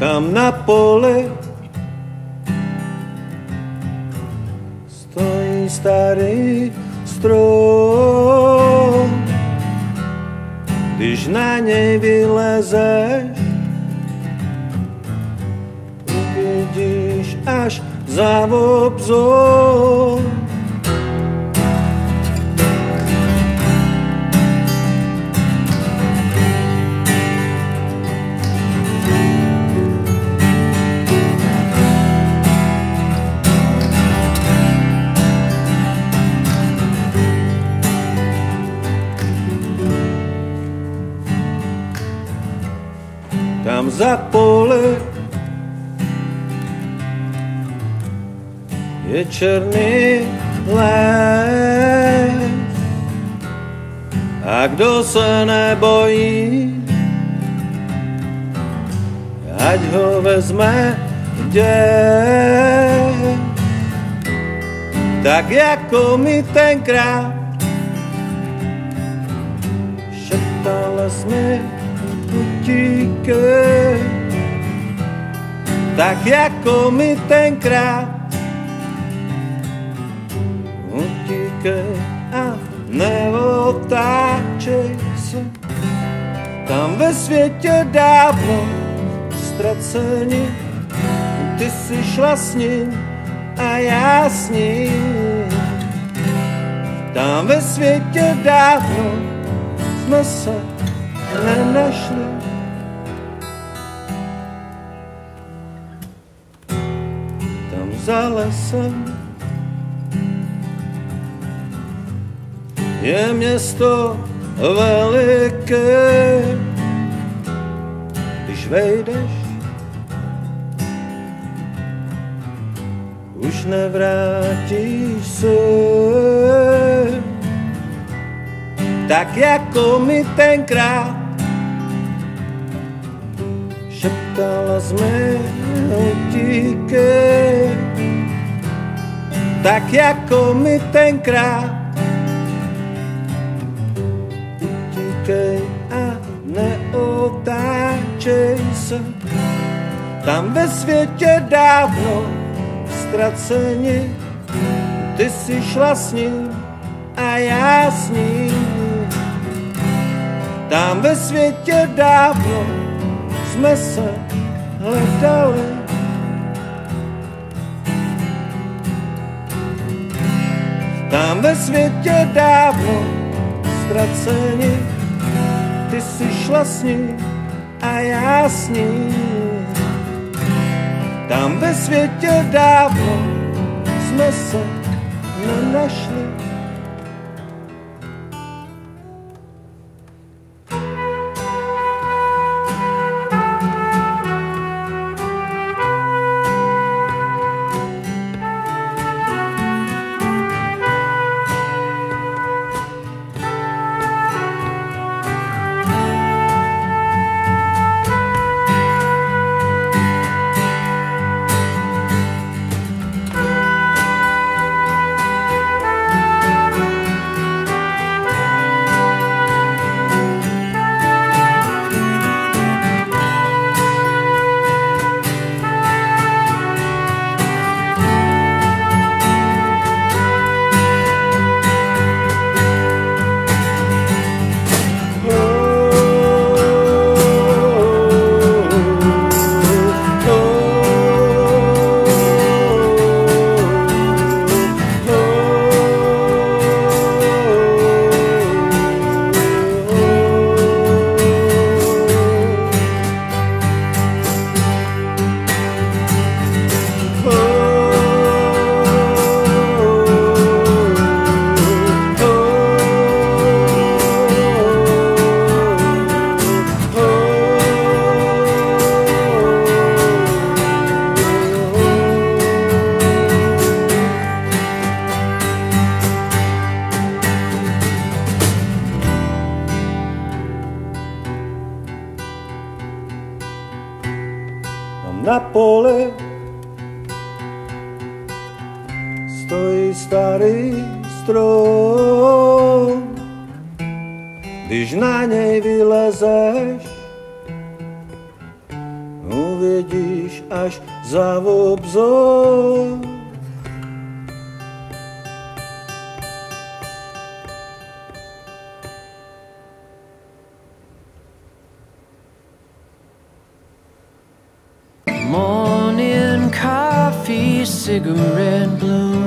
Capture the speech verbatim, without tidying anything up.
tam na poli stojí starý strom. Když na něj vylezeš, uvidíš až za obzor. Tam za poli je černý les, a kdo se nebojí, ať ho vezme děd. Tak jako mi tenkrát šeptala jsi mi utíkej, tak jako mi tenkrát a neotáčej se, tam ve světě dávno ztraceni, ty jsi šla s ním a já s ním. Tam ve světě dávno jsme se nenašli. Tam za lesem je město veliké, když vejdeš, už nevrátíš se. Tak jako mi tenkrát šeptala jsi mi utíkej, tak jako mi tenkrát a neotáčej se, tam ve světě dávno ztraceni, ty jsi šla s ním a já s ním. Tam ve světě dávno jsme se hledali. Tam ve světě dávno ztraceni, ty jsi šla s ní a já s ní. Tam ve světě dávno jsme se nenašli. Tam na poli stojí starý strom. Když na něj vylezeš, uvidíš až za obzor. Morning coffee, cigarette bloom.